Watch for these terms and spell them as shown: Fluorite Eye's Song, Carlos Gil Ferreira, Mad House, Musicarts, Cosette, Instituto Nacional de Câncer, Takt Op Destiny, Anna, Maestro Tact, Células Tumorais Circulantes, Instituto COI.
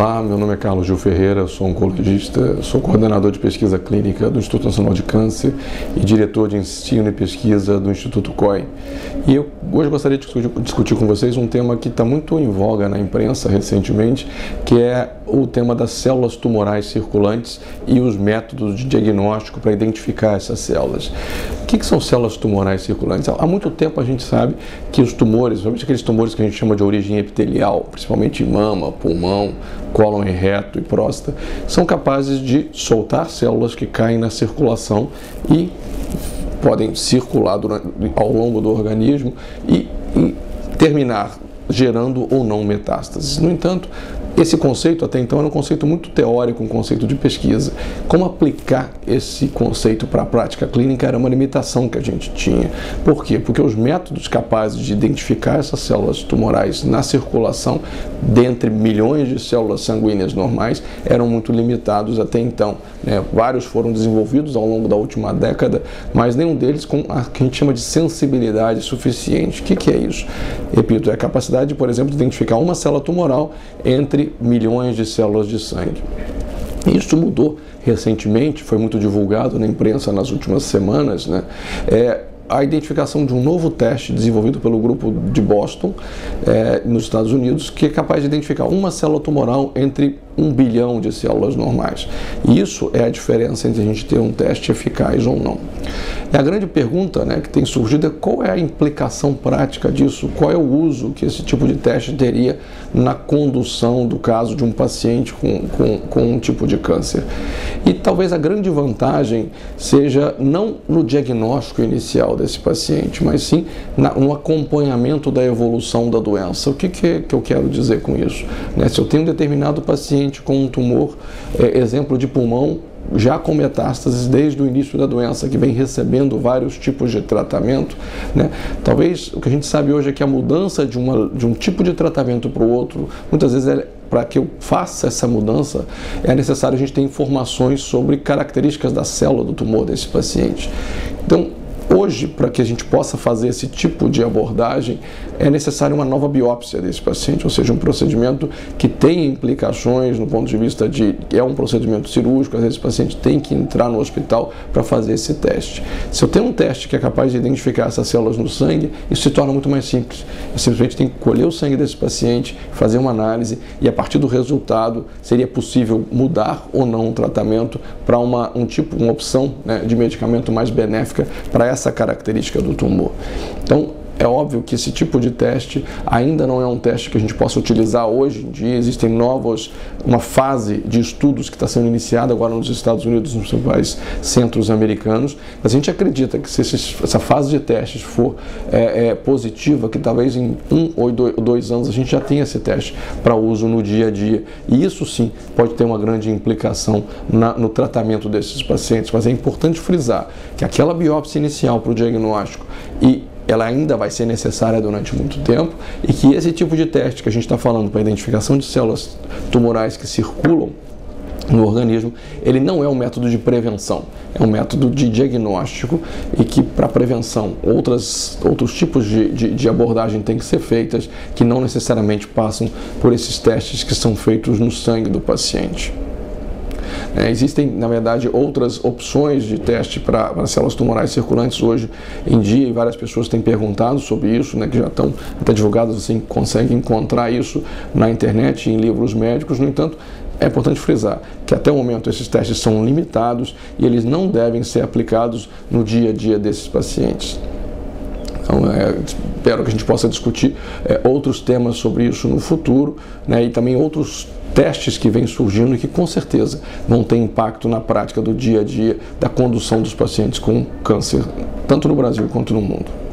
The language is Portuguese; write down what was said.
Olá, meu nome é Carlos Gil Ferreira, sou oncologista, sou coordenador de pesquisa clínica do Instituto Nacional de Câncer e diretor de ensino e pesquisa do Instituto COI. E eu hoje gostaria de discutir com vocês um tema que está muito em voga na imprensa recentemente, que é o tema das células tumorais circulantes e os métodos de diagnóstico para identificar essas células. O que são células tumorais circulantes? Há muito tempo a gente sabe que os tumores, principalmente aqueles tumores que a gente chama de origem epitelial, principalmente mama, pulmão, cólon e reto e próstata, são capazes de soltar células que caem na circulação e podem circular ao longo do organismo e terminar gerando ou não metástases. No entanto, esse conceito até então era um conceito muito teórico, um conceito de pesquisa. Como aplicar esse conceito para a prática clínica era uma limitação que a gente tinha. Por quê? Porque os métodos capazes de identificar essas células tumorais na circulação, dentre milhões de células sanguíneas normais, eram muito limitados até então, né? Vários foram desenvolvidos ao longo da última década, mas nenhum deles com a que a gente chama de sensibilidade suficiente. O que é isso? Repito, é a capacidade, por exemplo, de identificar uma célula tumoral entre milhões de células de sangue. Isso mudou recentemente, foi muito divulgado na imprensa nas últimas semanas, né? A identificação de um novo teste desenvolvido pelo grupo de Boston, nos Estados Unidos, que é capaz de identificar uma célula tumoral entre 1 bilhão de células normais. E isso é a diferença entre a gente ter um teste eficaz ou não. E a grande pergunta, né, que tem surgido é qual é a implicação prática disso, qual é o uso que esse tipo de teste teria na condução do caso de um paciente com um tipo de câncer. E talvez a grande vantagem seja não no diagnóstico inicial desse paciente, mas sim no acompanhamento da evolução da doença. O que eu quero dizer com isso? Né, se eu tenho um determinado paciente com um tumor, exemplo de pulmão, já com metástases desde o início da doença, que vem recebendo vários tipos de tratamento, né? Talvez o que a gente sabe hoje é que a mudança de um tipo de tratamento para o outro, muitas vezes para que eu faça essa mudança, é necessário a gente ter informações sobre características da célula do tumor desse paciente. Então, hoje, para que a gente possa fazer esse tipo de abordagem, é necessária uma nova biópsia desse paciente, ou seja, um procedimento que tem implicações no ponto de vista de é um procedimento cirúrgico, às vezes o paciente tem que entrar no hospital para fazer esse teste. Se eu tenho um teste que é capaz de identificar essas células no sangue, isso se torna muito mais simples. Eu simplesmente tenho que colher o sangue desse paciente, fazer uma análise e a partir do resultado seria possível mudar ou não o tratamento para uma opção, né, de medicamento mais benéfica para essa característica do tumor. Então, é óbvio que esse tipo de teste ainda não é um teste que a gente possa utilizar hoje em dia. Existem uma fase de estudos que está sendo iniciada agora nos Estados Unidos, nos principais centros americanos. Mas a gente acredita que se essa fase de testes for positiva, que talvez em 1 ou 2 anos a gente já tenha esse teste para uso no dia a dia. E isso sim pode ter uma grande implicação no tratamento desses pacientes. Mas é importante frisar que aquela biópsia inicial para o diagnóstico ela ainda vai ser necessária durante muito tempo e que esse tipo de teste que a gente está falando para identificação de células tumorais que circulam no organismo, ele não é um método de prevenção, é um método de diagnóstico e que para prevenção outros tipos de abordagem têm que ser feitas que não necessariamente passam por esses testes que são feitos no sangue do paciente. Existem, na verdade, outras opções de teste para células tumorais circulantes hoje em dia e várias pessoas têm perguntado sobre isso, né, que já estão até divulgadas, assim, consegue encontrar isso na internet e em livros médicos. No entanto, é importante frisar que até o momento esses testes são limitados e eles não devem ser aplicados no dia a dia desses pacientes. Então, espero que a gente possa discutir outros temas sobre isso no futuro, né, e também outros testes que vêm surgindo e que com certeza vão ter impacto na prática do dia a dia da condução dos pacientes com câncer, tanto no Brasil quanto no mundo.